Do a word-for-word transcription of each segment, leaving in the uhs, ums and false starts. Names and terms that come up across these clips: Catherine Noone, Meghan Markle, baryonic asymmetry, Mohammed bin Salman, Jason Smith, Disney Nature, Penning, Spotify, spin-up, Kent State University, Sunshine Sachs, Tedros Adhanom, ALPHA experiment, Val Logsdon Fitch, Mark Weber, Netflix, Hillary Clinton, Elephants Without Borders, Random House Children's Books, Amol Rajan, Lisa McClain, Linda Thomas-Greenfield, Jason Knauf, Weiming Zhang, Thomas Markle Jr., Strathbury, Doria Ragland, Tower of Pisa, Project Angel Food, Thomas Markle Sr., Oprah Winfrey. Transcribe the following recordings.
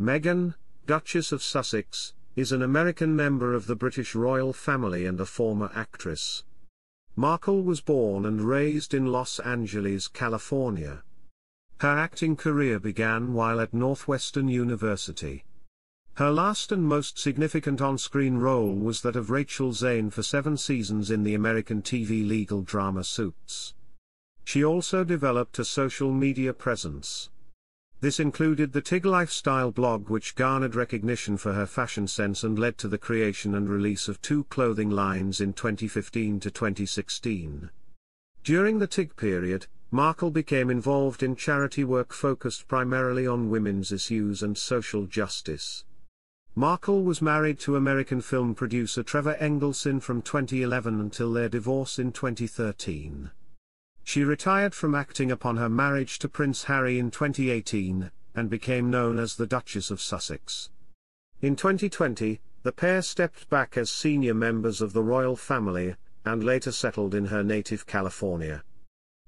Meghan, Duchess of Sussex, is an American member of the British royal family and a former actress. Markle was born and raised in Los Angeles, California. Her acting career began while at Northwestern University. Her last and most significant on-screen role was that of Rachel Zane for seven seasons in the American T V legal drama Suits. She also developed a social media presence. This included the T I G lifestyle blog, which garnered recognition for her fashion sense and led to the creation and release of two clothing lines in twenty fifteen to twenty sixteen. During the T I G period, Markle became involved in charity work focused primarily on women's issues and social justice. Markle was married to American film producer Trevor Engelson from twenty eleven until their divorce in twenty thirteen. She retired from acting upon her marriage to Prince Harry in twenty eighteen, and became known as the Duchess of Sussex. In twenty twenty, the pair stepped back as senior members of the royal family, and later settled in her native California.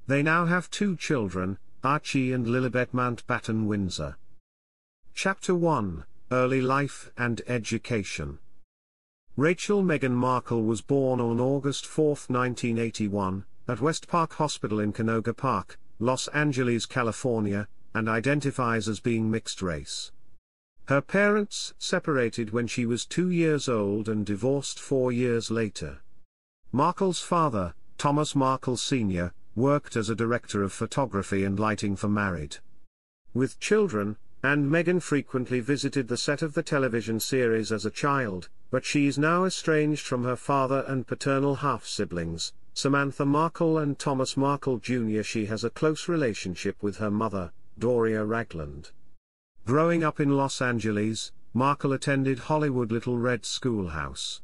They now have two children, Archie and Lilibet Mountbatten-Windsor. Chapter one, Early Life and Education. Rachel Meghan Markle was born on August fourth, nineteen eighty-one, at West Park Hospital in Canoga Park, Los Angeles, California, and identifies as being mixed race. Her parents separated when she was two years old and divorced four years later. Markle's father, Thomas Markle Senior, worked as a director of photography and lighting for Married with Children, and Meghan frequently visited the set of the television series as a child, but she is now estranged from her father and paternal half-siblings, Samantha Markle and Thomas Markle Junior She has a close relationship with her mother, Doria Ragland. Growing up in Los Angeles, Markle attended Hollywood Little Red Schoolhouse.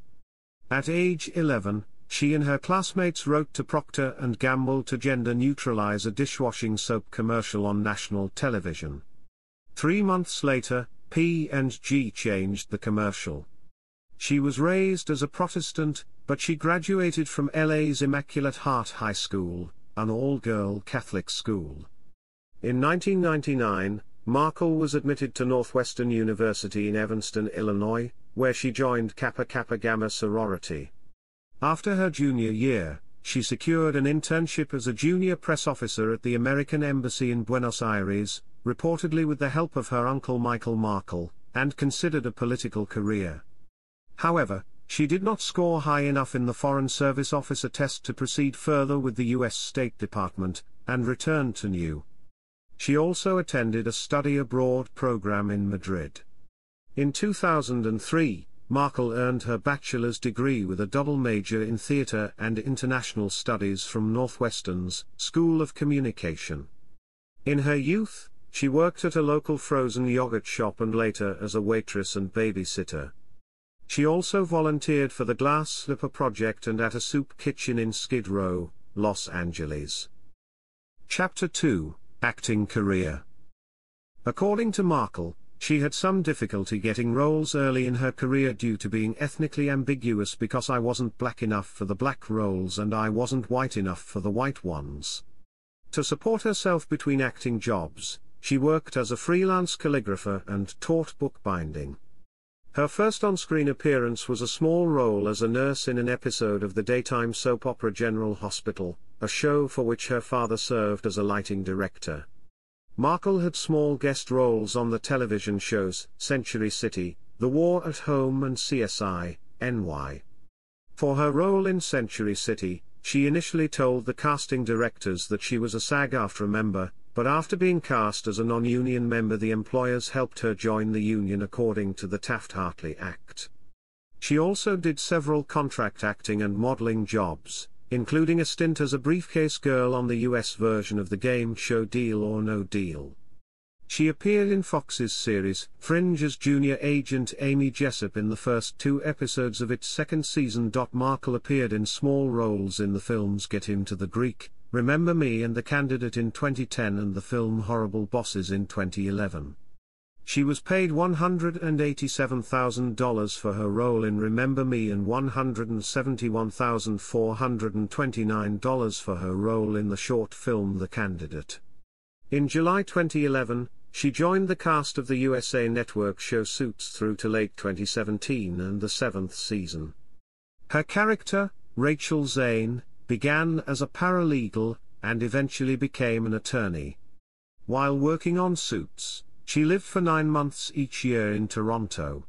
At age eleven, she and her classmates wrote to Procter and Gamble to gender-neutralize a dishwashing soap commercial on national television. Three months later, P and G changed the commercial. She was raised as a Protestant, but she graduated from L A's Immaculate Heart High School, an all-girl Catholic school. In nineteen ninety-nine, Markle was admitted to Northwestern University in Evanston, Illinois, where she joined Kappa Kappa Gamma sorority. After her junior year, she secured an internship as a junior press officer at the American Embassy in Buenos Aires, reportedly with the help of her uncle Michael Markle, and considered a political career. However, she did not score high enough in the Foreign Service Officer test to proceed further with the U S State Department, and returned to N Y U. She also attended a study abroad program in Madrid. In two thousand three, Markle earned her bachelor's degree with a double major in theater and international studies from Northwestern's School of Communication. In her youth, she worked at a local frozen yogurt shop and later as a waitress and babysitter. She also volunteered for the Glass Slipper Project and at a soup kitchen in Skid Row, Los Angeles. Chapter two, Acting Career. According to Markle, she had some difficulty getting roles early in her career due to being ethnically ambiguous because I wasn't black enough for the black roles and I wasn't white enough for the white ones. To support herself between acting jobs, she worked as a freelance calligrapher and taught bookbinding. Her first on-screen appearance was a small role as a nurse in an episode of the daytime soap opera General Hospital, a show for which her father served as a lighting director. Markle had small guest roles on the television shows Century City, The War at Home and C S I, N Y. For her role in Century City, she initially told the casting directors that she was a SAG-A F T R A member, but after being cast as a non-union member, the employers helped her join the union according to the Taft-Hartley Act. She also did several contract acting and modeling jobs, including a stint as a briefcase girl on the U S version of the game show Deal or No Deal. She appeared in Fox's series Fringe as junior agent Amy Jessup in the first two episodes of its second season. Markle appeared in small roles in the films Get Him to the Greek, Remember Me and The Candidate in twenty ten and the film Horrible Bosses in twenty eleven. She was paid one hundred eighty-seven thousand dollars for her role in Remember Me and one hundred seventy-one thousand four hundred twenty-nine dollars for her role in the short film The Candidate. In July twenty eleven, She joined the cast of the U S A Network show Suits through to late twenty seventeen and the seventh season. Her character, Rachel Zane, began as a paralegal, and eventually became an attorney. While working on Suits, she lived for nine months each year in Toronto.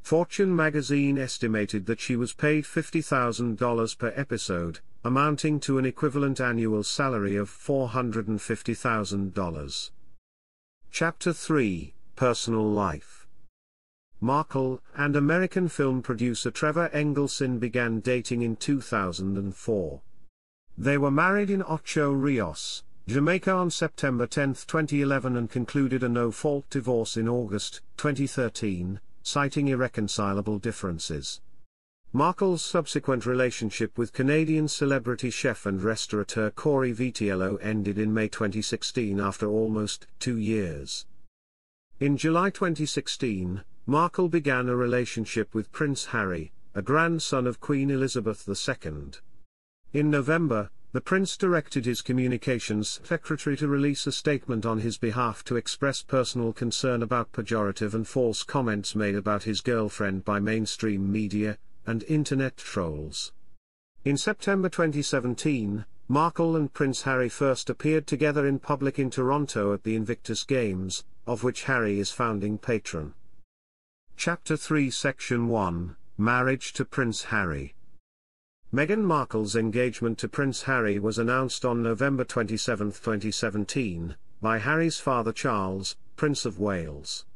Fortune magazine estimated that she was paid fifty thousand dollars per episode, amounting to an equivalent annual salary of four hundred fifty thousand dollars. Chapter three, Personal Life. Markle and American film producer Trevor Engelson began dating in two thousand four. They were married in Ocho Rios, Jamaica on September tenth, twenty eleven and concluded a no-fault divorce in August twenty thirteen, citing irreconcilable differences. Markle's subsequent relationship with Canadian celebrity chef and restaurateur Corey Vitiello ended in May twenty sixteen after almost two years. In July twenty sixteen, Markle began a relationship with Prince Harry, a grandson of Queen Elizabeth the Second. In November, the prince directed his communications secretary to release a statement on his behalf to express personal concern about pejorative and false comments made about his girlfriend by mainstream media and internet trolls. In September twenty seventeen, Markle and Prince Harry first appeared together in public in Toronto at the Invictus Games, of which Harry is founding patron. Chapter three Section one, Marriage to Prince Harry. Meghan Markle's engagement to Prince Harry was announced on November twenty-seventh, twenty seventeen, by Harry's father Charles, Prince of Wales.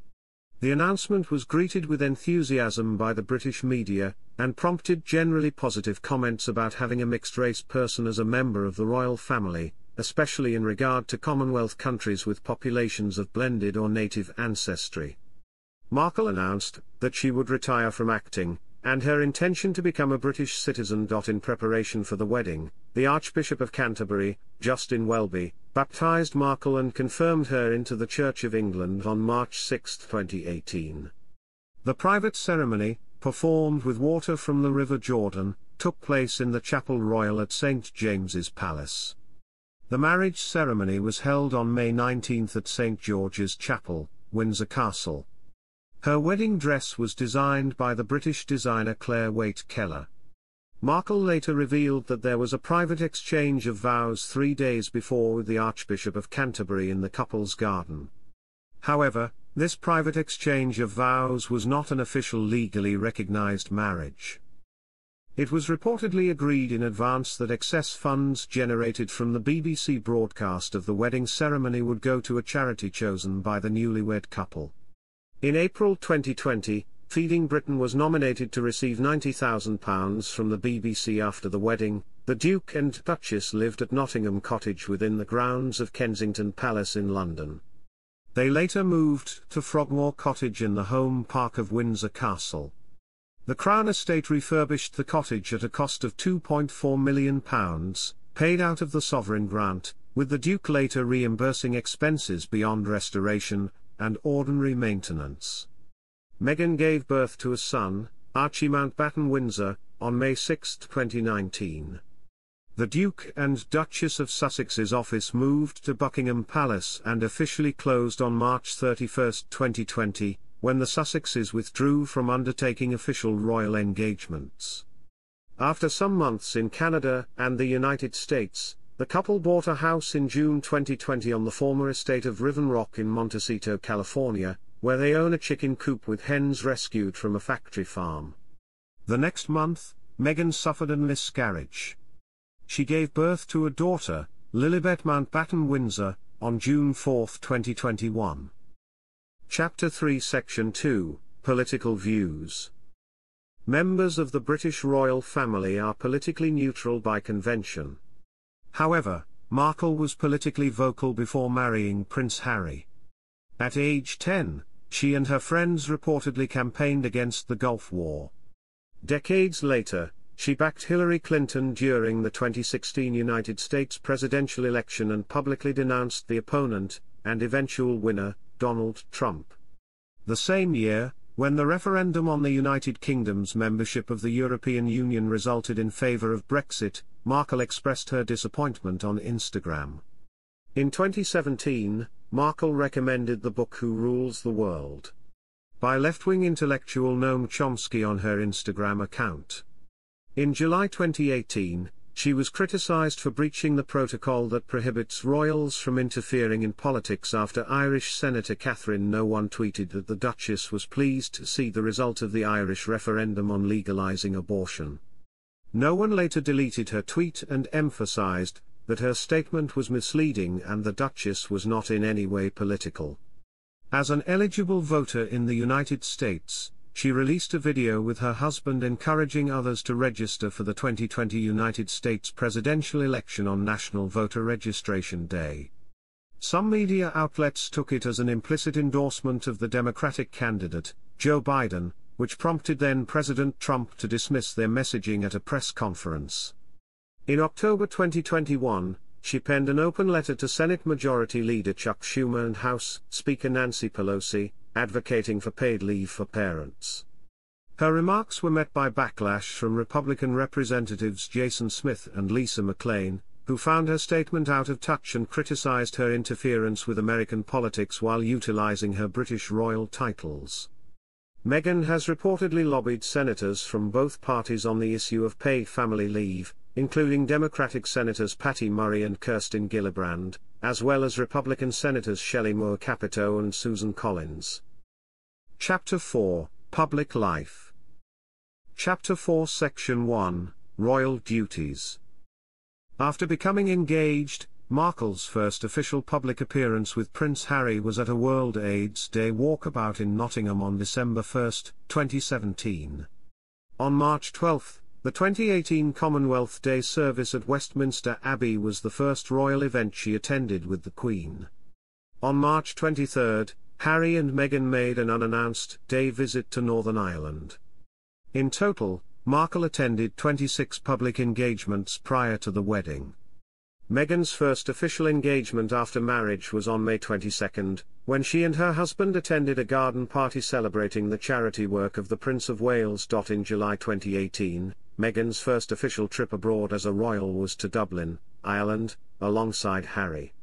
The announcement was greeted with enthusiasm by the British media, and prompted generally positive comments about having a mixed-race person as a member of the royal family, especially in regard to Commonwealth countries with populations of blended or native ancestry. Markle announced that she would retire from acting, and her intention to become a British citizen. In preparation for the wedding, the Archbishop of Canterbury, Justin Welby, baptised Markle and confirmed her into the Church of England on March sixth, twenty eighteen. The private ceremony, performed with water from the River Jordan, took place in the Chapel Royal at Saint James's Palace. The marriage ceremony was held on May nineteenth at Saint George's Chapel, Windsor Castle. Her wedding dress was designed by the British designer Claire Waite Keller. Markle later revealed that there was a private exchange of vows three days before with the Archbishop of Canterbury in the couple's garden. However, this private exchange of vows was not an official legally recognised marriage. It was reportedly agreed in advance that excess funds generated from the B B C broadcast of the wedding ceremony would go to a charity chosen by the newlywed couple. In April twenty twenty, Feeding Britain was nominated to receive ninety thousand pounds from the B B C after the wedding. The Duke and Duchess lived at Nottingham Cottage within the grounds of Kensington Palace in London. They later moved to Frogmore Cottage in the home park of Windsor Castle. The Crown Estate refurbished the cottage at a cost of two point four million pounds, paid out of the sovereign grant, with the Duke later reimbursing expenses beyond restoration and ordinary maintenance. Meghan gave birth to a son, Archie Mountbatten-Windsor, on May sixth, twenty nineteen. The Duke and Duchess of Sussex's office moved to Buckingham Palace and officially closed on March thirty-first, twenty twenty, when the Sussexes withdrew from undertaking official royal engagements. After some months in Canada and the United States, the couple bought a house in June twenty twenty on the former estate of Riven Rock in Montecito, California, where they own a chicken coop with hens rescued from a factory farm. The next month, Meghan suffered a miscarriage. She gave birth to a daughter, Lilibet Mountbatten-Windsor, on June fourth, twenty twenty-one. Chapter three Section two, Political Views. Members of the British royal family are politically neutral by convention. However, Markle was politically vocal before marrying Prince Harry. At age ten, she and her friends reportedly campaigned against the Gulf War. Decades later, she backed Hillary Clinton during the twenty sixteen United States presidential election and publicly denounced the opponent, and eventual winner, Donald Trump. The same year, when the referendum on the United Kingdom's membership of the European Union resulted in favour of Brexit, Markle expressed her disappointment on Instagram. In twenty seventeen, Markle recommended the book Who Rules the World? By left-wing intellectual Noam Chomsky on her Instagram account. In July twenty eighteen, she was criticized for breaching the protocol that prohibits royals from interfering in politics after Irish Senator Catherine Noone tweeted that the Duchess was pleased to see the result of the Irish referendum on legalizing abortion. Noone later deleted her tweet and emphasized that her statement was misleading and the Duchess was not in any way political. As an eligible voter in the United States, she released a video with her husband encouraging others to register for the twenty twenty United States presidential election on National Voter Registration Day. Some media outlets took it as an implicit endorsement of the Democratic candidate, Joe Biden, which prompted then-President Trump to dismiss their messaging at a press conference. In October twenty twenty-one, she penned an open letter to Senate Majority Leader Chuck Schumer and House Speaker Nancy Pelosi, advocating for paid leave for parents. Her remarks were met by backlash from Republican Representatives Jason Smith and Lisa McClain, who found her statement out of touch and criticized her interference with American politics while utilizing her British royal titles. Meghan has reportedly lobbied senators from both parties on the issue of paid family leave, including Democratic Senators Patty Murray and Kirsten Gillibrand, as well as Republican Senators Shelley Moore Capito and Susan Collins. Chapter four, Public Life. Chapter four, Section one, Royal Duties. After becoming engaged, Markle's first official public appearance with Prince Harry was at a World AIDS Day walkabout in Nottingham on December first, twenty seventeen. On March twelfth, the twenty eighteen Commonwealth Day service at Westminster Abbey was the first royal event she attended with the Queen. On March twenty-third, Harry and Meghan made an unannounced day visit to Northern Ireland. In total, Markle attended twenty-six public engagements prior to the wedding. Meghan's first official engagement after marriage was on May twenty-second, when she and her husband attended a garden party celebrating the charity work of the Prince of Wales. In July twenty eighteen, Meghan's first official trip abroad as a royal was to Dublin, Ireland, alongside Harry.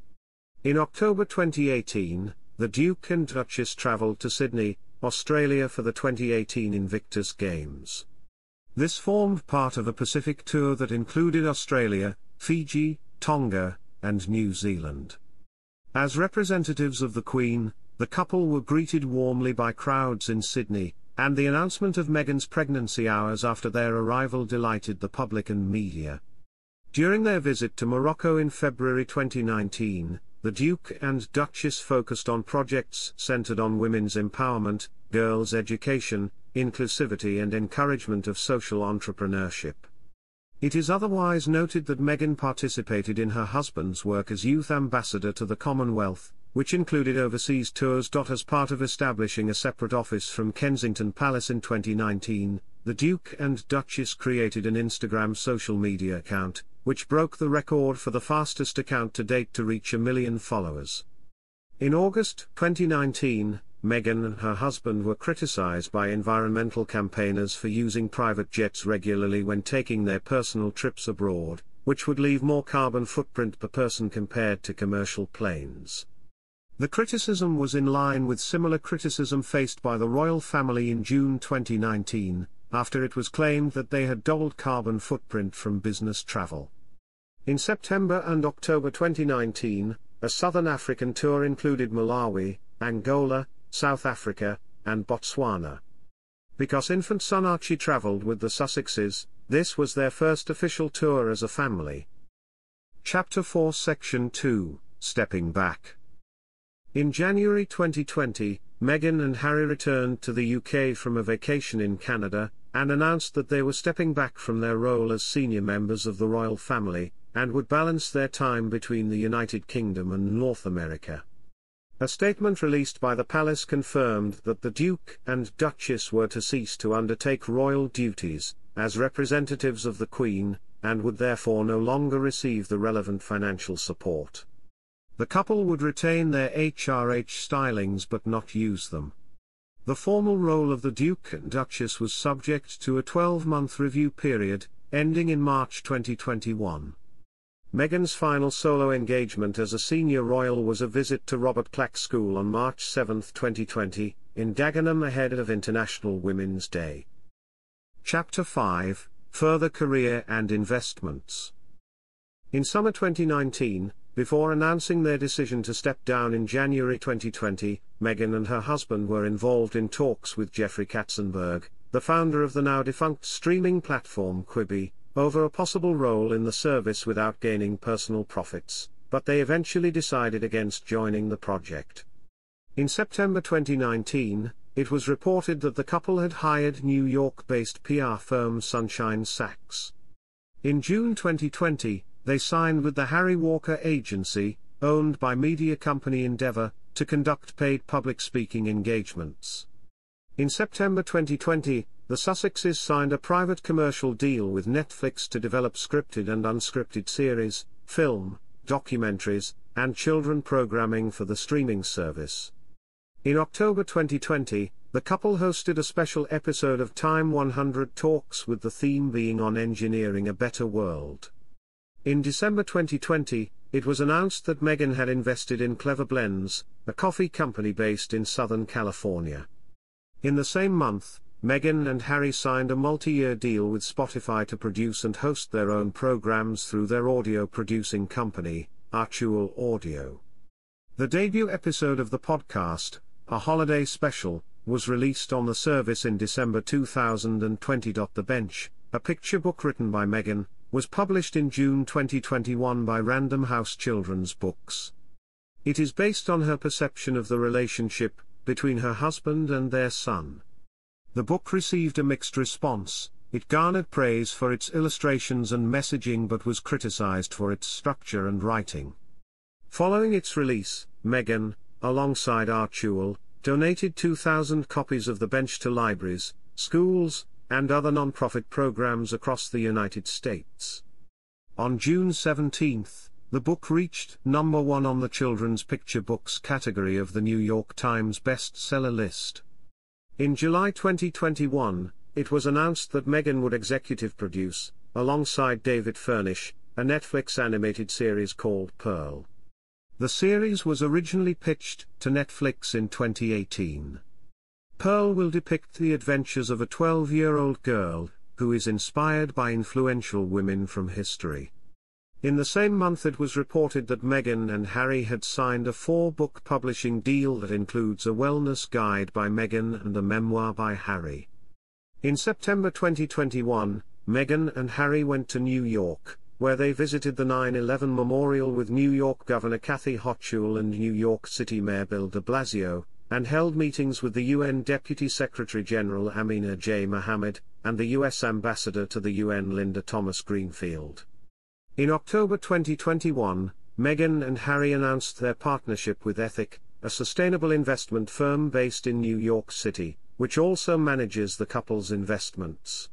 In October twenty eighteen, the Duke and Duchess travelled to Sydney, Australia for the twenty eighteen Invictus Games. This formed part of a Pacific tour that included Australia, Fiji, Tonga, and New Zealand. As representatives of the Queen, the couple were greeted warmly by crowds in Sydney, and the announcement of Meghan's pregnancy hours after their arrival delighted the public and media. During their visit to Morocco in February twenty nineteen, the Duke and Duchess focused on projects centered on women's empowerment, girls' education, inclusivity and encouragement of social entrepreneurship. It is otherwise noted that Meghan participated in her husband's work as youth ambassador to the Commonwealth, which included overseas tours. As part of establishing a separate office from Kensington Palace in twenty nineteen, the Duke and Duchess created an Instagram social media account, which broke the record for the fastest account to date to reach a million followers. In August twenty nineteen, Meghan and her husband were criticized by environmental campaigners for using private jets regularly when taking their personal trips abroad, which would leave more carbon footprint per person compared to commercial planes. The criticism was in line with similar criticism faced by the royal family in June twenty nineteen, after it was claimed that they had doubled carbon footprint from business travel. In September and October twenty nineteen, a Southern African tour included Malawi, Angola, South Africa, and Botswana. Because infant son Archie travelled with the Sussexes, this was their first official tour as a family. Chapter four, Section two, Stepping Back. In January twenty twenty, Meghan and Harry returned to the U K from a vacation in Canada, and announced that they were stepping back from their role as senior members of the royal family, and would balance their time between the United Kingdom and North America. A statement released by the palace confirmed that the Duke and Duchess were to cease to undertake royal duties, as representatives of the Queen, and would therefore no longer receive the relevant financial support. The couple would retain their H R H stylings but not use them. The formal role of the Duke and Duchess was subject to a twelve-month review period, ending in March twenty twenty-one. Meghan's final solo engagement as a senior royal was a visit to Robert Clark School on March seventh twenty twenty, in Dagenham ahead of International Women's Day. Chapter five, Further Career and Investments. In summer twenty nineteen, before announcing their decision to step down in January twenty twenty, Meghan and her husband were involved in talks with Jeffrey Katzenberg, the founder of the now-defunct streaming platform Quibi, over a possible role in the service without gaining personal profits, but they eventually decided against joining the project. In September twenty nineteen, it was reported that the couple had hired New York-based P R firm Sunshine Sachs. In June twenty twenty, they signed with the Harry Walker Agency, owned by media company Endeavor, to conduct paid public speaking engagements. In September twenty twenty, the Sussexes signed a private commercial deal with Netflix to develop scripted and unscripted series, film, documentaries, and children programming for the streaming service. In October twenty twenty, the couple hosted a special episode of Time one hundred Talks with the theme being on engineering a better world. In December twenty twenty, it was announced that Meghan had invested in Clever Blends, a coffee company based in Southern California. In the same month, Meghan and Harry signed a multi-year deal with Spotify to produce and host their own programs through their audio-producing company, Archewel Audio. The debut episode of the podcast, a holiday special, was released on the service in December two thousand twenty. The Bench, a picture book written by Meghan, was published in June twenty twenty-one by Random House Children's Books. It is based on her perception of the relationship between her husband and their son. The book received a mixed response. It garnered praise for its illustrations and messaging but was criticized for its structure and writing. Following its release, Meghan, alongside Archewel, donated two thousand copies of The Bench to libraries, schools, and other non-profit programs across the United States. On June seventeenth, the book reached number one on the children's picture books category of the New York Times bestseller list. In July twenty twenty-one, it was announced that Meghan would executive produce, alongside David Furnish, a Netflix animated series called Pearl. The series was originally pitched to Netflix in twenty eighteen. Pearl will depict the adventures of a twelve-year-old girl, who is inspired by influential women from history. In the same month, it was reported that Meghan and Harry had signed a four-book publishing deal that includes a wellness guide by Meghan and a memoir by Harry. In September twenty twenty-one, Meghan and Harry went to New York, where they visited the nine eleven Memorial with New York Governor Kathy Hochul and New York City Mayor Bill de Blasio, and held meetings with the U N Deputy Secretary-General Amina J. Mohammed, and the U S Ambassador to the U N Linda Thomas-Greenfield. In October twenty twenty-one, Meghan and Harry announced their partnership with Ethic, a sustainable investment firm based in New York City, which also manages the couple's investments.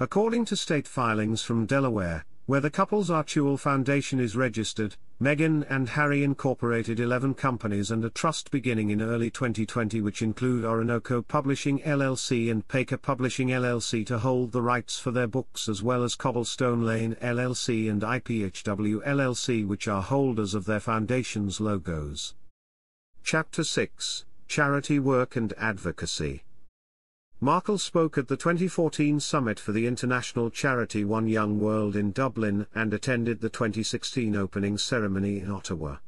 According to state filings from Delaware, where the couple's Archewel Foundation is registered, Meghan and Harry incorporated eleven companies and a trust beginning in early twenty twenty, which include Orinoco Publishing L L C and Baker Publishing L L C to hold the rights for their books, as well as Cobblestone Lane L L C and I P H W L L C, which are holders of their foundation's logos. Chapter six, Charity Work and Advocacy. Markle spoke at the twenty fourteen summit for the international charity One Young World in Dublin and attended the twenty sixteen opening ceremony in Ottawa.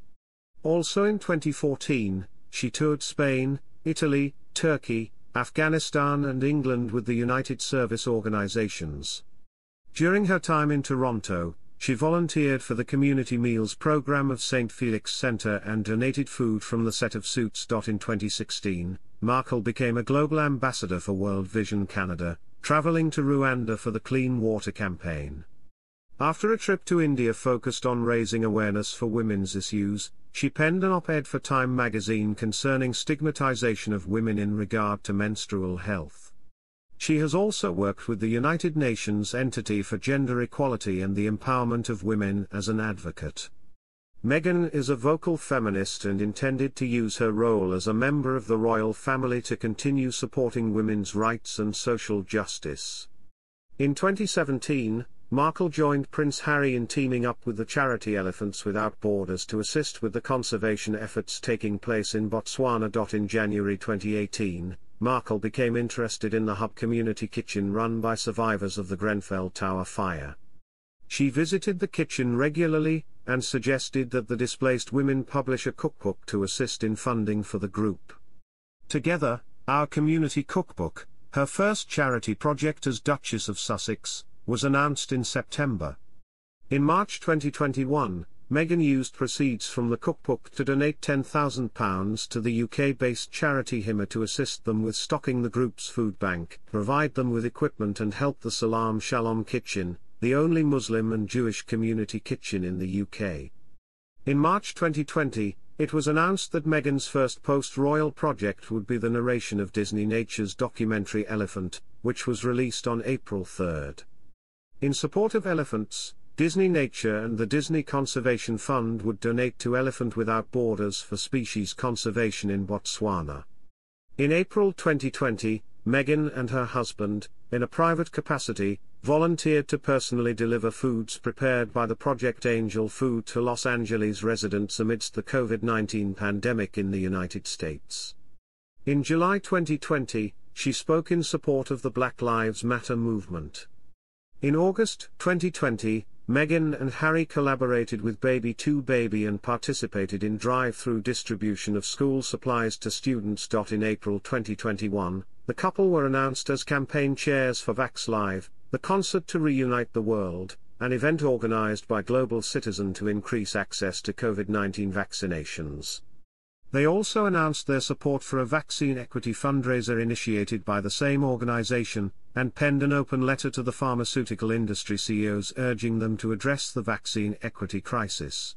Also in twenty fourteen, she toured Spain, Italy, Turkey, Afghanistan and England with the United Service Organizations. During her time in Toronto, she volunteered for the Community Meals Program of Saint Felix Center and donated food from the set of suits. In twenty sixteen, Markle became a global ambassador for World Vision Canada, traveling to Rwanda for the Clean Water Campaign. After a trip to India focused on raising awareness for women's issues, she penned an op-ed for Time magazine concerning stigmatization of women in regard to menstrual health. She has also worked with the United Nations Entity for Gender Equality and the Empowerment of Women as an advocate. Meghan is a vocal feminist and intended to use her role as a member of the royal family to continue supporting women's rights and social justice. In twenty seventeen, Markle joined Prince Harry in teaming up with the charity Elephants Without Borders to assist with the conservation efforts taking place in Botswana. In January twenty eighteen, Markle became interested in the hub community kitchen run by survivors of the Grenfell Tower fire. She visited the kitchen regularly, and suggested that the displaced women publish a cookbook to assist in funding for the group. Together, Our Community Cookbook, her first charity project as Duchess of Sussex, was announced in September. In March twenty twenty-one, Meghan used proceeds from the cookbook to donate ten thousand pounds to the U K-based charity Himma to assist them with stocking the group's food bank, provide them with equipment and help the Salam Shalom Kitchen, the only Muslim and Jewish community kitchen in the U K. In March twenty twenty, it was announced that Meghan's first post-royal project would be the narration of Disney Nature's documentary Elephant, which was released on April third. In support of elephants, Disney Nature and the Disney Conservation Fund would donate to Elephant Without Borders for species conservation in Botswana. In April twenty twenty, Meghan and her husband, in a private capacity, volunteered to personally deliver foods prepared by the Project Angel Food to Los Angeles residents amidst the COVID nineteen pandemic in the United States. In July twenty twenty, she spoke in support of the Black Lives Matter movement. In August twenty twenty, Meghan and Harry collaborated with Baby two Baby and participated in drive-through distribution of school supplies to students. In April twenty twenty-one, the couple were announced as campaign chairs for Vax Live, the concert to reunite the world, an event organized by Global Citizen to increase access to COVID nineteen vaccinations. They also announced their support for a vaccine equity fundraiser initiated by the same organization, and penned an open letter to the pharmaceutical industry C E Os urging them to address the vaccine equity crisis.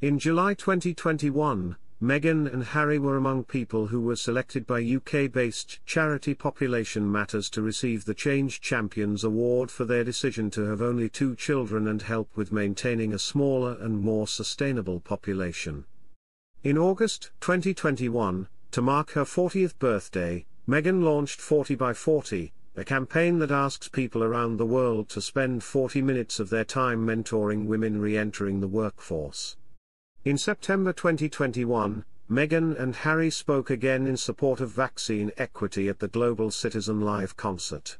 In July twenty twenty-one, Meghan and Harry were among people who were selected by U K-based charity Population Matters to receive the Change Champions Award for their decision to have only two children and help with maintaining a smaller and more sustainable population. In August twenty twenty-one, to mark her fortieth birthday, Meghan launched forty by forty, a campaign that asks people around the world to spend forty minutes of their time mentoring women re-entering the workforce. In September twenty twenty-one, Meghan and Harry spoke again in support of vaccine equity at the Global Citizen Live concert.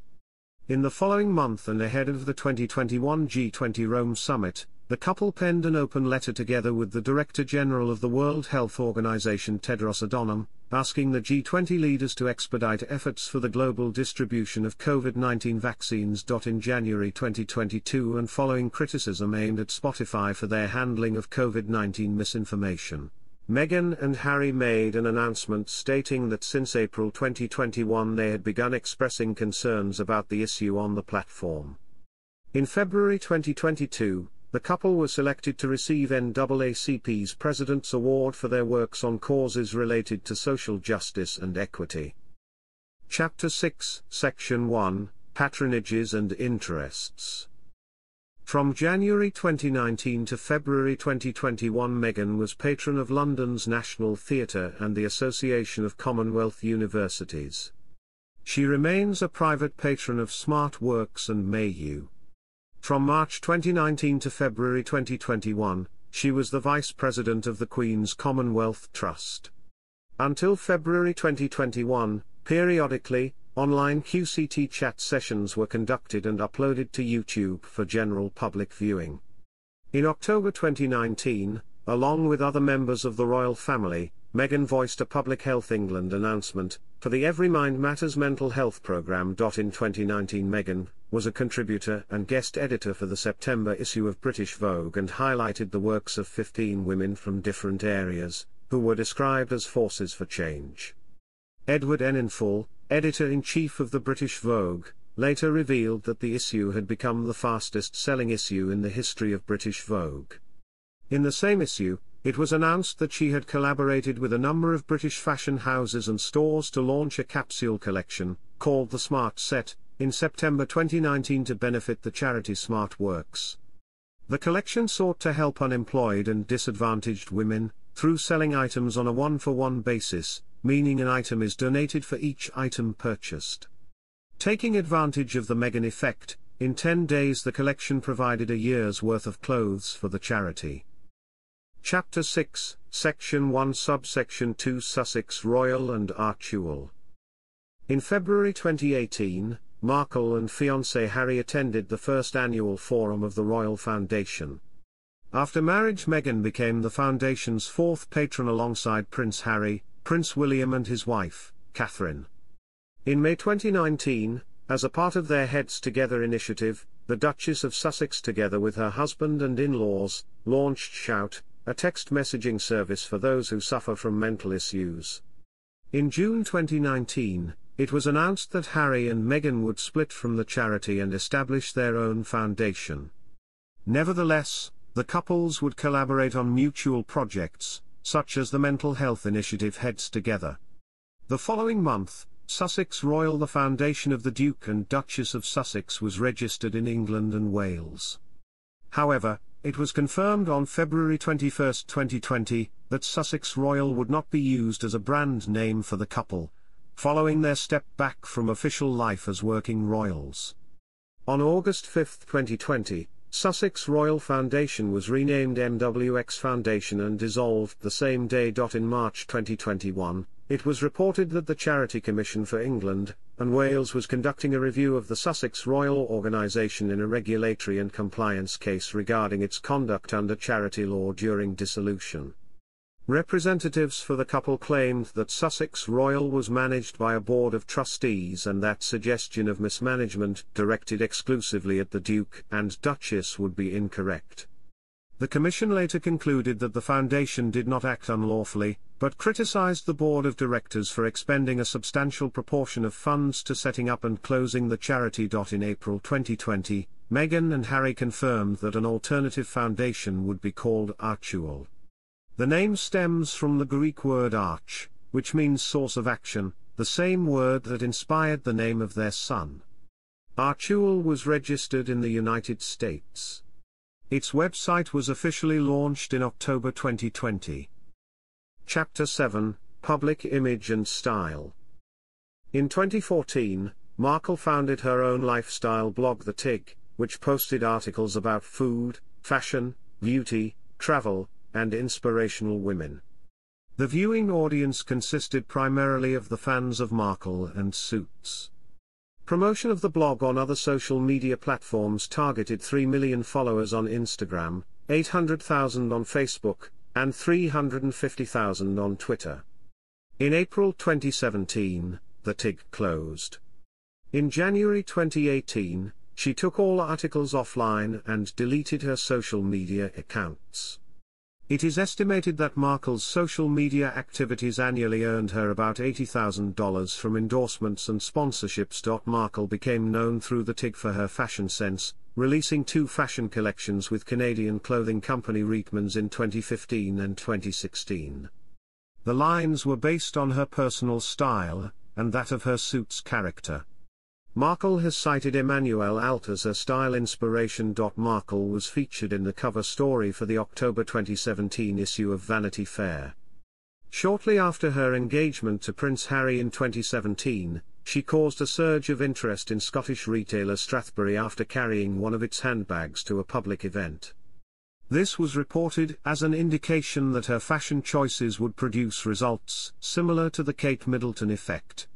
In the following month and ahead of the twenty twenty-one G twenty Rome summit, the couple penned an open letter together with the Director General of the World Health Organization Tedros Adhanom, asking the G twenty leaders to expedite efforts for the global distribution of COVID nineteen vaccines. In January twenty twenty-two, and following criticism aimed at Spotify for their handling of COVID nineteen misinformation, Meghan and Harry made an announcement stating that since April twenty twenty-one they had begun expressing concerns about the issue on the platform. In February twenty twenty-two, the couple were selected to receive N double A C P's President's Award for their works on causes related to social justice and equity. Chapter six, Section one, Patronages and Interests. From January twenty nineteen to February twenty twenty-one, Meghan was patron of London's National Theatre and the Association of Commonwealth Universities. She remains a private patron of SmartWorks and Mayu. From March twenty nineteen to February twenty twenty-one, she was the Vice President of the Queen's Commonwealth Trust. Until February twenty twenty-one, periodically, online Q C T chat sessions were conducted and uploaded to YouTube for general public viewing. In October twenty nineteen, along with other members of the royal family, Meghan voiced a Public Health England announcement for the Every Mind Matters mental health programme. In twenty nineteen, Meghan was a contributor and guest editor for the September issue of British Vogue and highlighted the works of fifteen women from different areas, who were described as forces for change. Edward Enninful, editor-in-chief of the British Vogue, later revealed that the issue had become the fastest-selling issue in the history of British Vogue. In the same issue, it was announced that she had collaborated with a number of British fashion houses and stores to launch a capsule collection, called the Smart Set, in September twenty nineteen to benefit the charity SmartWorks. The collection sought to help unemployed and disadvantaged women, through selling items on a one-for-one basis, meaning an item is donated for each item purchased. Taking advantage of the Meghan effect, In ten days the collection provided a year's worth of clothes for the charity. Chapter six, Section one Subsection two Sussex Royal and Archducal. In February twenty eighteen, Markle and fiancé Harry attended the first annual forum of the Royal Foundation. After marriage, Meghan became the foundation's fourth patron alongside Prince Harry, Prince William and his wife, Catherine. In May twenty nineteen, as a part of their Heads Together initiative, the Duchess of Sussex together with her husband and in-laws, launched Shout, a text messaging service for those who suffer from mental issues. In June twenty nineteen, it was announced that Harry and Meghan would split from the charity and establish their own foundation. Nevertheless, the couples would collaborate on mutual projects, such as the mental health initiative Heads Together. The following month, Sussex Royal, the foundation of the Duke and Duchess of Sussex, was registered in England and Wales. However, it was confirmed on February twenty-first, twenty twenty, that Sussex Royal would not be used as a brand name for the couple, following their step back from official life as working royals. On August fifth, twenty twenty, Sussex Royal Foundation was renamed M W X Foundation and dissolved the same day. In March twenty twenty-one, it was reported that the Charity Commission for England and Wales was conducting a review of the Sussex Royal Organisation in a regulatory and compliance case regarding its conduct under charity law during dissolution. Representatives for the couple claimed that Sussex Royal was managed by a board of trustees and that suggestion of mismanagement directed exclusively at the Duke and Duchess would be incorrect. The Commission later concluded that the foundation did not act unlawfully, but criticized the board of directors for expending a substantial proportion of funds to setting up and closing the charity. In April twenty twenty, Meghan and Harry confirmed that an alternative foundation would be called Archducal. The name stems from the Greek word arch, which means source of action, the same word that inspired the name of their son. Archducal was registered in the United States. Its website was officially launched in October twenty twenty. Chapter seven, Public Image and Style. In twenty fourteen, Markle founded her own lifestyle blog The Tig, which posted articles about food, fashion, beauty, travel, and inspirational women. The viewing audience consisted primarily of the fans of Markle and Suits. Promotion of the blog on other social media platforms targeted three million followers on Instagram, eight hundred thousand on Facebook, and three hundred fifty thousand on Twitter. In April twenty seventeen, the Tig closed. In January twenty eighteen, she took all articles offline and deleted her social media accounts. It is estimated that Markle's social media activities annually earned her about eighty thousand dollars from endorsements and sponsorships. Markle became known through the Tig for her fashion sense, releasing two fashion collections with Canadian clothing company Reitmans in twenty fifteen and twenty sixteen. The lines were based on her personal style, and that of her Suits character. Markle has cited Emmanuel Alt as her style inspiration. Markle was featured in the cover story for the October twenty seventeen issue of Vanity Fair. Shortly after her engagement to Prince Harry in twenty seventeen, she caused a surge of interest in Scottish retailer Strathbury after carrying one of its handbags to a public event. This was reported as an indication that her fashion choices would produce results similar to the Kate Middleton effect.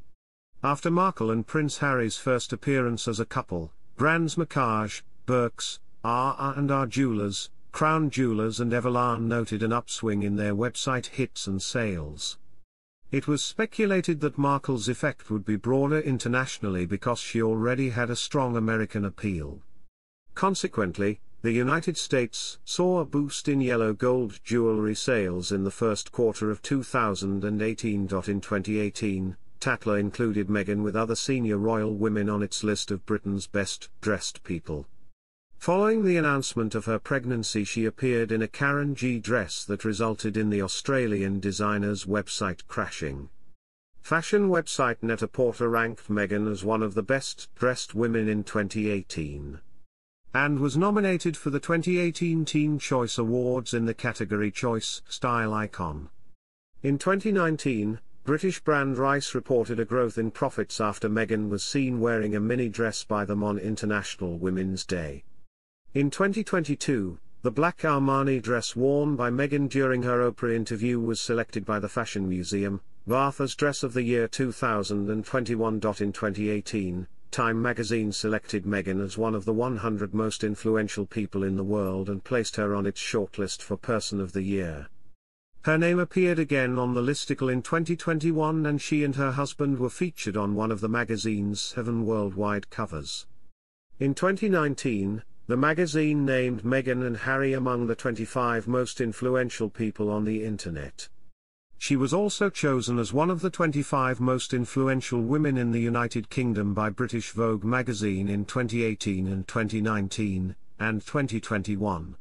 After Markle and Prince Harry's first appearance as a couple, brands Macage, Birks, R and R Jewelers, Crown Jewelers and Everlane noted an upswing in their website hits and sales. It was speculated that Markle's effect would be broader internationally because she already had a strong American appeal. Consequently, the United States saw a boost in yellow gold jewelry sales in the first quarter of two thousand eighteen. In twenty eighteen, Tatler included Meghan with other senior royal women on its list of Britain's best-dressed people. Following the announcement of her pregnancy, she appeared in a Karen G dress that resulted in the Australian designer's website crashing. Fashion website Net-a-Porter ranked Meghan as one of the best-dressed women in twenty eighteen, and was nominated for the twenty eighteen Teen Choice Awards in the category Choice Style Icon. In twenty nineteen, British brand Rice reported a growth in profits after Meghan was seen wearing a mini dress by them on International Women's Day. In twenty twenty-two, the black Armani dress worn by Meghan during her Oprah interview was selected by the Fashion Museum, V A R T H as Dress of the Year two thousand twenty-one. In twenty eighteen, Time magazine selected Meghan as one of the one hundred most influential people in the world and placed her on its shortlist for Person of the Year. Her name appeared again on the listicle in twenty twenty-one, and she and her husband were featured on one of the magazine's seven worldwide covers. In twenty nineteen, the magazine named Meghan and Harry among the twenty-five most influential people on the internet. She was also chosen as one of the twenty-five most influential women in the United Kingdom by British Vogue magazine in twenty eighteen and twenty nineteen, and twenty twenty-one.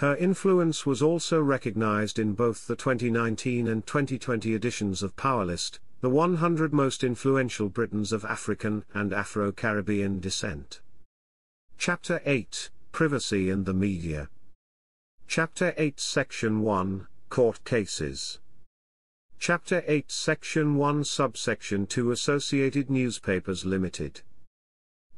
Her influence was also recognized in both the twenty nineteen and twenty twenty editions of Powerlist, the one hundred most influential Britons of African and Afro-Caribbean descent. Chapter eight, Privacy and the Media. Chapter eight, Section one, Court Cases. Chapter eight, Section one, Subsection two, Associated Newspapers Limited.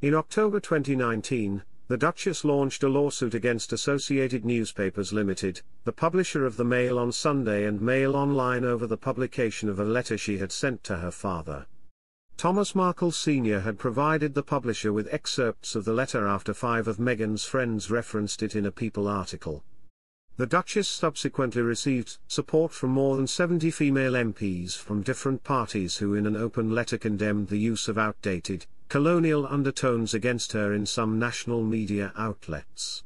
In October twenty nineteen, the Duchess launched a lawsuit against Associated Newspapers Limited, the publisher of the Mail on Sunday and Mail Online, over the publication of a letter she had sent to her father. Thomas Markle Senior had provided the publisher with excerpts of the letter after five of Meghan's friends referenced it in a People article. The Duchess subsequently received support from more than seventy female M Ps from different parties who in an open letter condemned the use of outdated, colonial undertones against her in some national media outlets.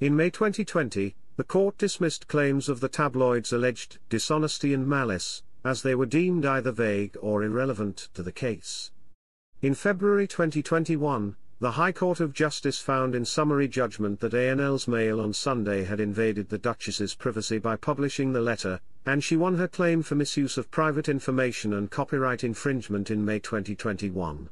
In May twenty twenty, the court dismissed claims of the tabloid's alleged dishonesty and malice, as they were deemed either vague or irrelevant to the case. In February twenty twenty-one, the High Court of Justice found in summary judgment that A N L's Mail on Sunday had invaded the Duchess's privacy by publishing the letter, and she won her claim for misuse of private information and copyright infringement in May twenty twenty-one.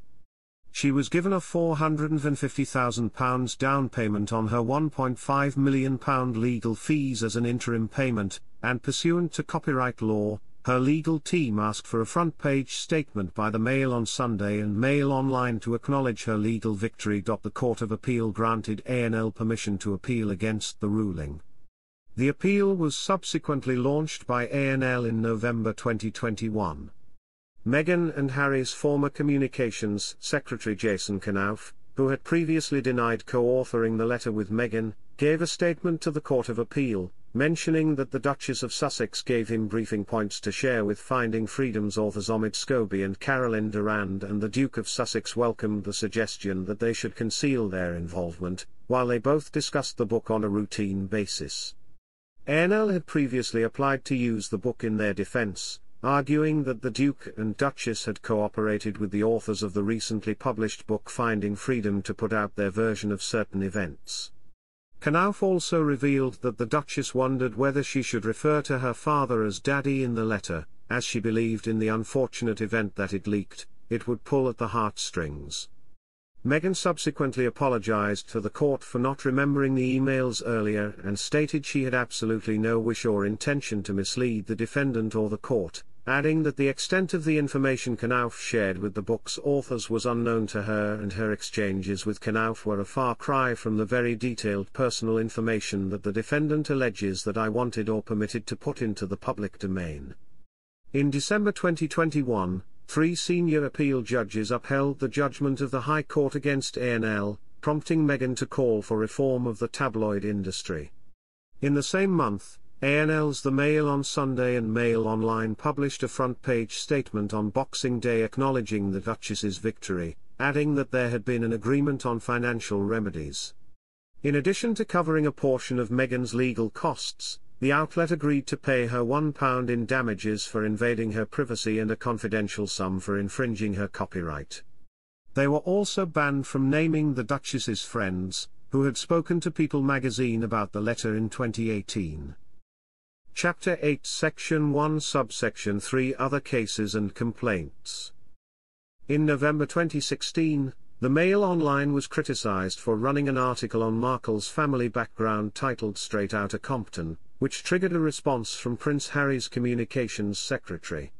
She was given a four hundred fifty thousand pounds down payment on her one point five million pounds legal fees as an interim payment, and pursuant to copyright law, her legal team asked for a front-page statement by the Mail on Sunday and Mail Online to acknowledge her legal victory. The Court of Appeal granted A N L permission to appeal against the ruling. The appeal was subsequently launched by A N L in November twenty twenty-one. Meghan and Harry's former Communications Secretary Jason Knauf, who had previously denied co-authoring the letter with Meghan, gave a statement to the Court of Appeal, mentioning that the Duchess of Sussex gave him briefing points to share with Finding Freedom's authors Omid Scobie and Carolyn Durand, and the Duke of Sussex welcomed the suggestion that they should conceal their involvement, while they both discussed the book on a routine basis. A N L had previously applied to use the book in their defense, arguing that the Duke and Duchess had cooperated with the authors of the recently published book Finding Freedom to put out their version of certain events. Knauf also revealed that the Duchess wondered whether she should refer to her father as Daddy in the letter, as she believed in the unfortunate event that it leaked, it would pull at the heartstrings. Meghan subsequently apologized to the court for not remembering the emails earlier and stated she had absolutely no wish or intention to mislead the defendant or the court, adding that the extent of the information Knauf shared with the book's authors was unknown to her, and her exchanges with Knauf were a far cry from the very detailed personal information that the defendant alleges that I wanted or permitted to put into the public domain. In December twenty twenty-one, three senior appeal judges upheld the judgment of the High Court against A N L, prompting Meghan to call for reform of the tabloid industry. In the same month, A N L's The Mail on Sunday and Mail Online published a front-page statement on Boxing Day acknowledging the Duchess's victory, adding that there had been an agreement on financial remedies. In addition to covering a portion of Meghan's legal costs, the outlet agreed to pay her one pound in damages for invading her privacy and a confidential sum for infringing her copyright. They were also banned from naming the Duchess's friends, who had spoken to People magazine about the letter in twenty eighteen. Chapter eight, Section one, Subsection three, Other Cases and Complaints. In November twenty sixteen, the Mail Online was criticized for running an article on Markle's family background titled Straight Outta Compton, which triggered a response from Prince Harry's Communications Secretary.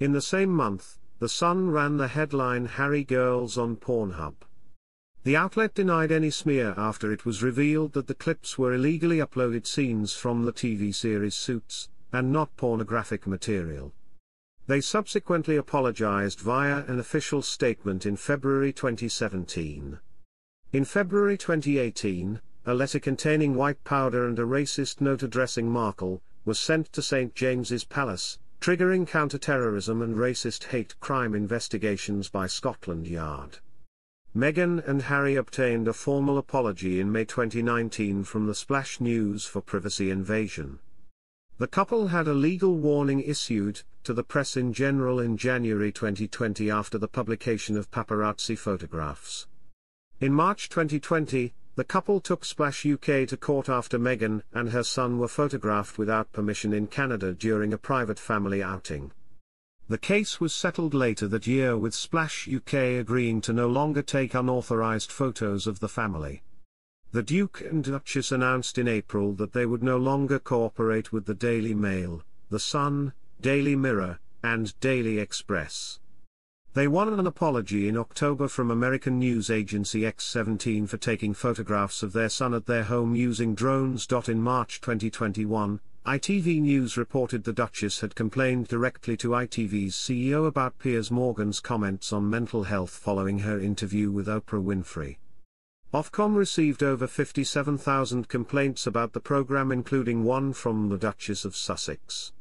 In the same month, The Sun ran the headline "Harry Girls on Pornhub." The outlet denied any smear after it was revealed that the clips were illegally uploaded scenes from the T V series Suits, and not pornographic material. They subsequently apologized via an official statement in February twenty seventeen. In February twenty eighteen, a letter containing white powder and a racist note addressing Markle was sent to Saint James's Palace, triggering counter-terrorism and racist hate crime investigations by Scotland Yard. Meghan and Harry obtained a formal apology in May twenty nineteen from the Splash News for privacy invasion. The couple had a legal warning issued to the press in general in January twenty twenty after the publication of paparazzi photographs. In March twenty twenty, the couple took Splash U K to court after Meghan and her son were photographed without permission in Canada during a private family outing. The case was settled later that year with Splash U K agreeing to no longer take unauthorized photos of the family. The Duke and Duchess announced in April that they would no longer cooperate with the Daily Mail, The Sun, Daily Mirror, and Daily Express. They won an apology in October from American news agency X seventeen for taking photographs of their son at their home using drones. In March twenty twenty-one, I T V News reported the Duchess had complained directly to I T V's C E O about Piers Morgan's comments on mental health following her interview with Oprah Winfrey. Ofcom received over fifty-seven thousand complaints about the programme, including one from the Duchess of Sussex.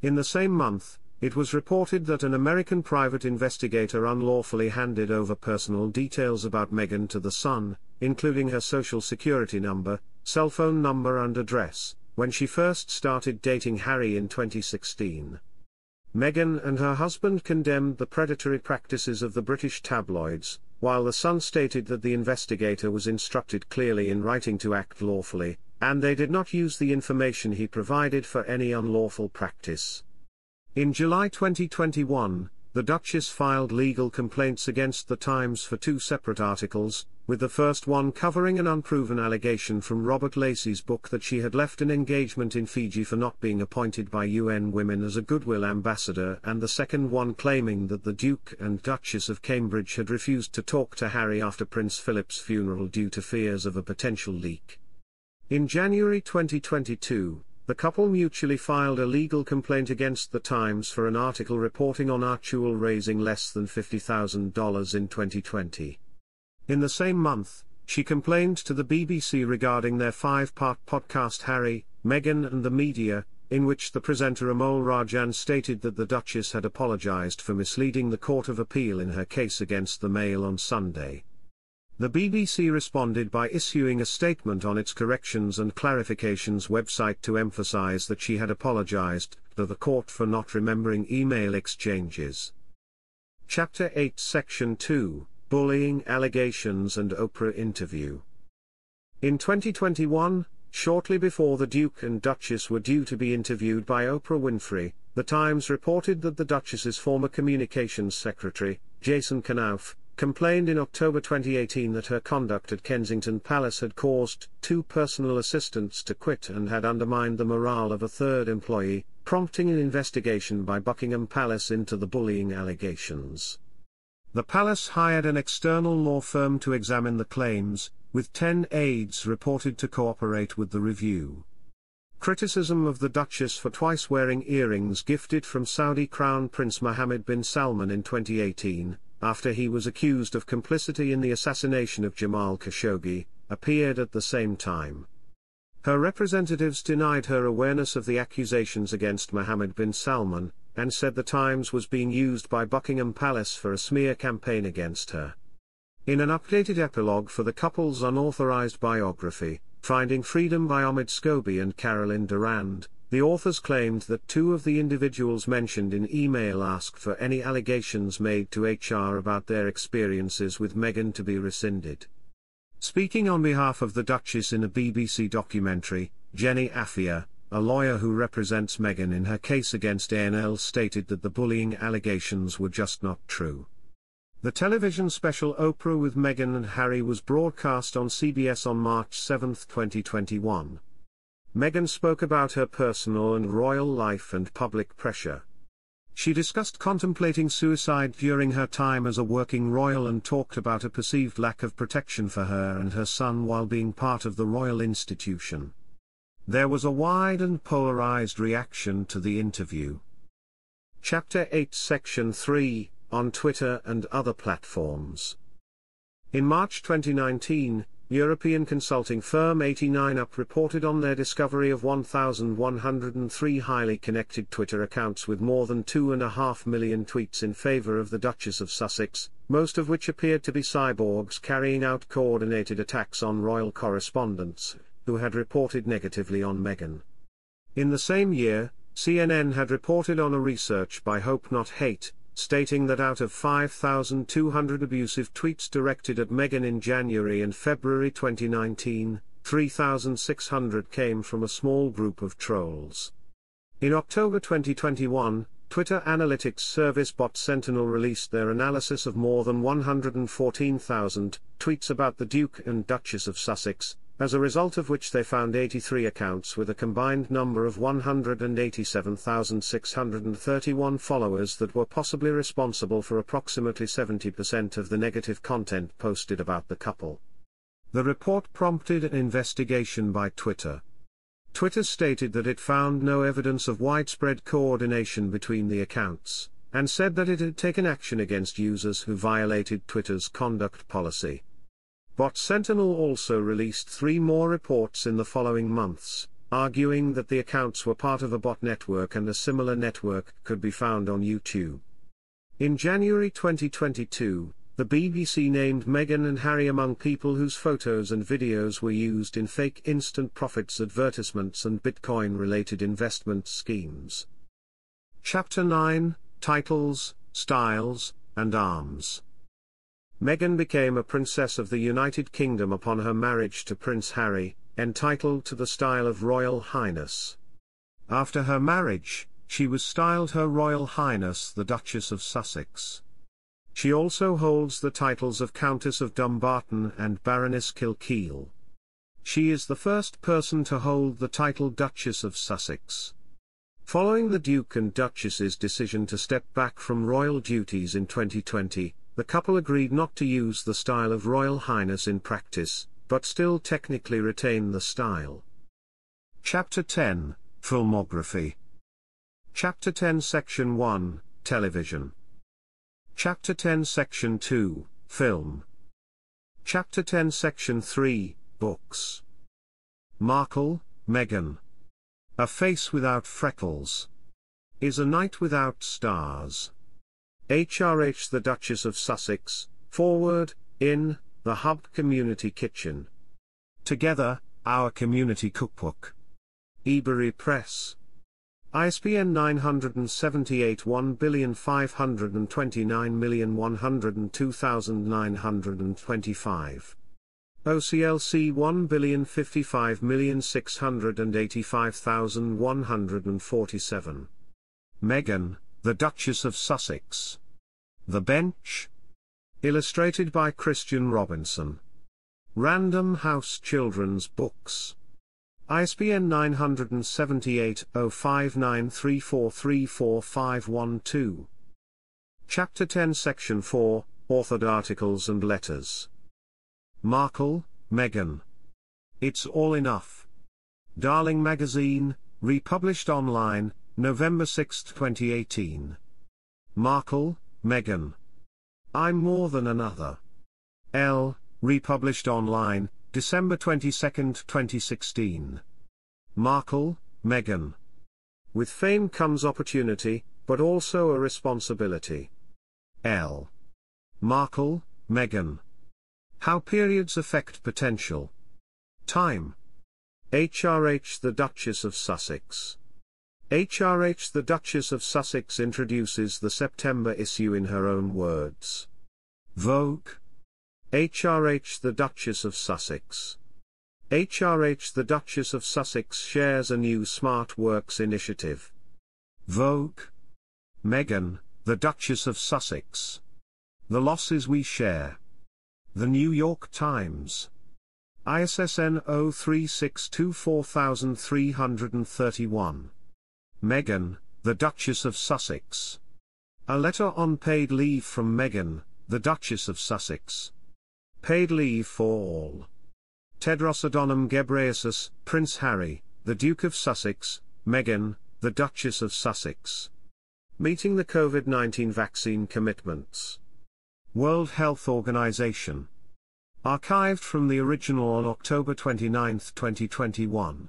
In the same month, it was reported that an American private investigator unlawfully handed over personal details about Meghan to The Sun, including her social security number, cell phone number and address, when she first started dating Harry in twenty sixteen. Meghan and her husband condemned the predatory practices of the British tabloids, while The Sun stated that the investigator was instructed clearly in writing to act lawfully, and they did not use the information he provided for any unlawful practice. In July twenty twenty-one, the Duchess filed legal complaints against The Times for two separate articles, with the first one covering an unproven allegation from Robert Lacey's book that she had left an engagement in Fiji for not being appointed by U N Women as a goodwill ambassador, and the second one claiming that the Duke and Duchess of Cambridge had refused to talk to Harry after Prince Philip's funeral due to fears of a potential leak. In January twenty twenty-two, the couple mutually filed a legal complaint against The Times for an article reporting on Archie raising less than fifty thousand dollars in twenty twenty. In the same month, she complained to the B B C regarding their five-part podcast Harry, Meghan and the Media, in which the presenter Amol Rajan stated that the Duchess had apologised for misleading the Court of Appeal in her case against the Mail on Sunday. The B B C responded by issuing a statement on its corrections and clarifications website to emphasize that she had apologized to the court for not remembering email exchanges. Chapter eight Section two, Bullying Allegations and Oprah Interview. In twenty twenty-one, shortly before the Duke and Duchess were due to be interviewed by Oprah Winfrey, The Times reported that the Duchess's former communications secretary, Jason Knauf, complained in October twenty eighteen that her conduct at Kensington Palace had caused two personal assistants to quit and had undermined the morale of a third employee, prompting an investigation by Buckingham Palace into the bullying allegations. The palace hired an external law firm to examine the claims, with ten aides reported to cooperate with the review. Criticism of the Duchess for twice wearing earrings gifted from Saudi Crown Prince Mohammed bin Salman in twenty eighteen, after he was accused of complicity in the assassination of Jamal Khashoggi, appeared at the same time. Her representatives denied her awareness of the accusations against Mohammed bin Salman, and said The Times was being used by Buckingham Palace for a smear campaign against her. In an updated epilogue for the couple's unauthorized biography, Finding Freedom by Omid Scobie and Caroline Durand, the authors claimed that two of the individuals mentioned in email asked for any allegations made to H R about their experiences with Meghan to be rescinded. Speaking on behalf of the Duchess in a B B C documentary, Jenny Affia, a lawyer who represents Meghan in her case against A N L, stated that the bullying allegations were just not true. The television special Oprah with Meghan and Harry was broadcast on C B S on March seventh twenty twenty-one. Meghan spoke about her personal and royal life and public pressure. She discussed contemplating suicide during her time as a working royal and talked about a perceived lack of protection for her and her son while being part of the royal institution. There was a wide and polarized reaction to the interview. Chapter eight Section three, on Twitter and other platforms. In March twenty nineteen, European consulting firm eighty-nine up reported on their discovery of one thousand one hundred three highly connected Twitter accounts with more than two point five million tweets in favor of the Duchess of Sussex, most of which appeared to be cyborgs carrying out coordinated attacks on royal correspondents, who had reported negatively on Meghan. In the same year, C N N had reported on a research by Hope Not Hate, stating that out of five thousand two hundred abusive tweets directed at Meghan in January and February twenty nineteen, three thousand six hundred came from a small group of trolls. In October twenty twenty-one, Twitter analytics service bot Sentinel released their analysis of more than one hundred fourteen thousand tweets about the Duke and Duchess of Sussex, as a result of which they found eighty-three accounts with a combined number of one hundred eighty-seven thousand six hundred thirty-one followers that were possibly responsible for approximately seventy percent of the negative content posted about the couple. The report prompted an investigation by Twitter. Twitter stated that it found no evidence of widespread coordination between the accounts, and said that it had taken action against users who violated Twitter's conduct policy. Bot Sentinel also released three more reports in the following months, arguing that the accounts were part of a bot network and a similar network could be found on YouTube. In January twenty twenty-two, the B B C named Meghan and Harry among people whose photos and videos were used in fake instant profits advertisements and Bitcoin-related investment schemes. Chapter nine, Titles, Styles, and Arms. Meghan became a Princess of the United Kingdom upon her marriage to Prince Harry, entitled to the style of Royal Highness. After her marriage, she was styled Her Royal Highness the Duchess of Sussex. She also holds the titles of Countess of Dumbarton and Baroness Kilkeel. She is the first person to hold the title Duchess of Sussex. Following the Duke and Duchess's decision to step back from royal duties in twenty twenty, the couple agreed not to use the style of Royal Highness in practice, but still technically retain the style. Chapter ten, Filmography. Chapter ten Section one, Television. Chapter ten Section two, Film. Chapter ten Section three, Books. Markle, Meghan. A Face Without Freckles. Is a Night Without Stars. H R H The Duchess of Sussex, Forward, in The Hub Community Kitchen. Together, Our Community Cookbook. Ebury Press. I S B N nine seven eight one five two nine one zero two nine two five. O C L C one zero five five six eight five one four seven. Meghan, The Duchess of Sussex. The Bench. Illustrated by Christian Robinson. Random House Children's Books. I S B N nine seven eight zero five nine three four three four five one two. Chapter ten Section four, Authored Articles and Letters. Markle, Meghan. It's All Enough. Darling Magazine, republished online, November sixth twenty eighteen. Markle, Meghan. I'm More Than Another. L, republished online, December twenty-second twenty sixteen. Markle, Meghan. With fame comes opportunity, but also a responsibility. L. Markle, Meghan. How Periods Affect Potential. Time. H R H The Duchess of Sussex. H R H The Duchess of Sussex introduces the September issue in her own words. Vogue. H R H The Duchess of Sussex. H R H The Duchess of Sussex shares a new Smart Works initiative. Vogue. Meghan, The Duchess of Sussex. The Losses We Share. The New York Times. I S S N zero three six two four three three one. Meghan, The Duchess of Sussex. A letter on paid leave from Meghan, the Duchess of Sussex. Paid leave for all. Tedros Adhanom Ghebreyesus, Prince Harry, the Duke of Sussex, Meghan, the Duchess of Sussex. Meeting the COVID nineteen vaccine commitments. World Health Organization. Archived from the original on October twenty-ninth, twenty twenty-one.